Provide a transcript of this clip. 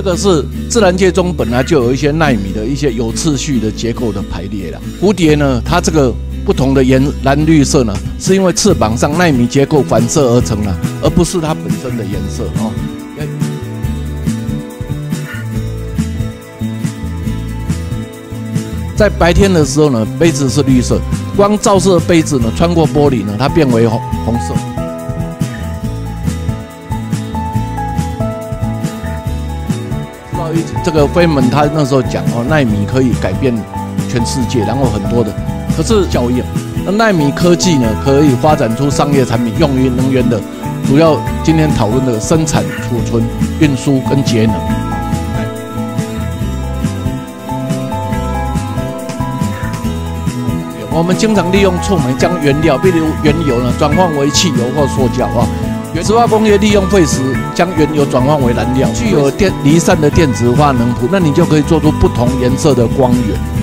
这个是自然界中本来就有一些奈米的一些有次序的结构的排列了。蝴蝶呢，它这个不同的蓝绿色呢，是因为翅膀上奈米结构反射而成的，而不是它本身的颜色哦。 在白天的时候呢，杯子是绿色，光照射杯子呢，穿过玻璃呢，它变为红色。这个费门他那时候讲哦，奈米可以改变全世界，然后很多的，可是效应。那奈米科技呢，可以发展出商业产品，用于能源的，主要今天讨论的生产、储存、运输跟节能。 我们经常利用触媒将原料，比如原油呢，转换为汽油或塑胶啊。石化工业利用废石将原油转换为燃料，具有离散的电子化能谱，那你就可以做出不同颜色的光源。